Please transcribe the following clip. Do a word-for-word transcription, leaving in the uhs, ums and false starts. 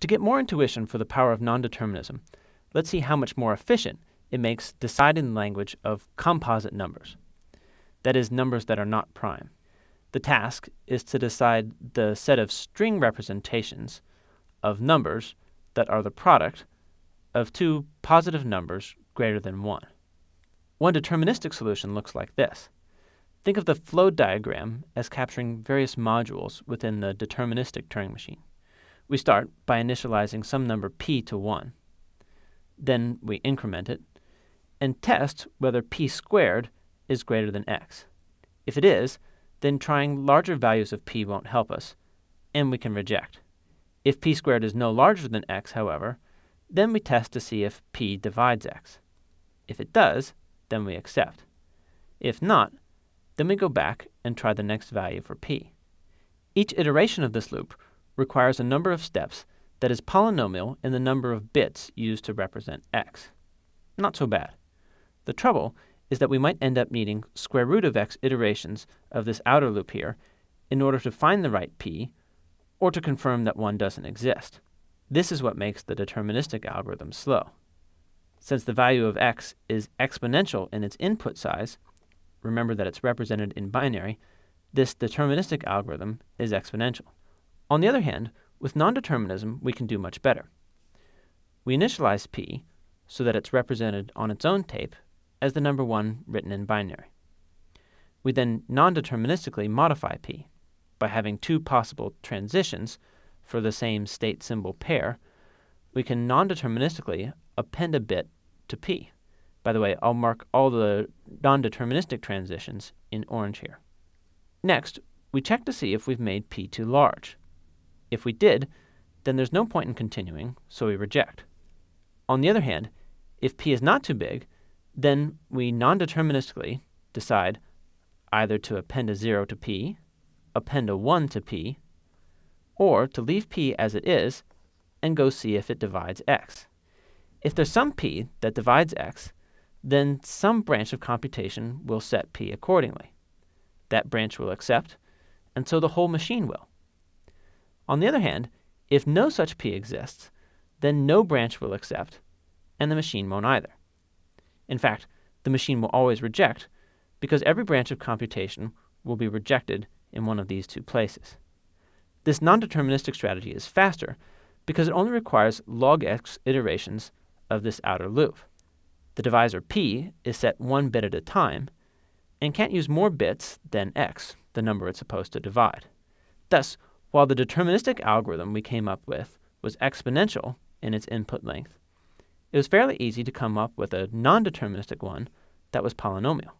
To get more intuition for the power of nondeterminism, let's see how much more efficient it makes deciding the language of composite numbers, that is, numbers that are not prime. The task is to decide the set of string representations of numbers that are the product of two positive numbers greater than one. One deterministic solution looks like this. Think of the flow diagram as capturing various modules within the deterministic Turing machine. We start by initializing some number p to one. Then we increment it and test whether p squared is greater than x. If it is, then trying larger values of p won't help us, and we can reject. If p squared is no larger than x, however, then we test to see if p divides x. If it does, then we accept. If not, then we go back and try the next value for p. Each iteration of this loop requires a number of steps that is polynomial in the number of bits used to represent x. Not so bad. The trouble is that we might end up needing square root of x iterations of this outer loop here in order to find the right p, or to confirm that one doesn't exist. This is what makes the deterministic algorithm slow. Since the value of x is exponential in its input size, remember that it's represented in binary, this deterministic algorithm is exponential. On the other hand, with nondeterminism, we can do much better. We initialize p so that it's represented on its own tape as the number one written in binary. We then non-deterministically modify p by having two possible transitions for the same state symbol pair. We can non-deterministically append a bit to p. By the way, I'll mark all the non-deterministic transitions in orange here. Next, we check to see if we've made p too large. If we did, then there's no point in continuing, so we reject. On the other hand, if p is not too big, then we non-deterministically decide either to append a zero to p, append a one to p, or to leave p as it is and go see if it divides x. If there's some p that divides x, then some branch of computation will set p accordingly. That branch will accept, and so the whole machine will. On the other hand, if no such p exists, then no branch will accept, and the machine won't either. In fact, the machine will always reject, because every branch of computation will be rejected in one of these two places. This non-deterministic strategy is faster because it only requires log x iterations of this outer loop. The divisor p is set one bit at a time and can't use more bits than x, the number it's supposed to divide. Thus, while the deterministic algorithm we came up with was exponential in its input length, it was fairly easy to come up with a non-deterministic one that was polynomial.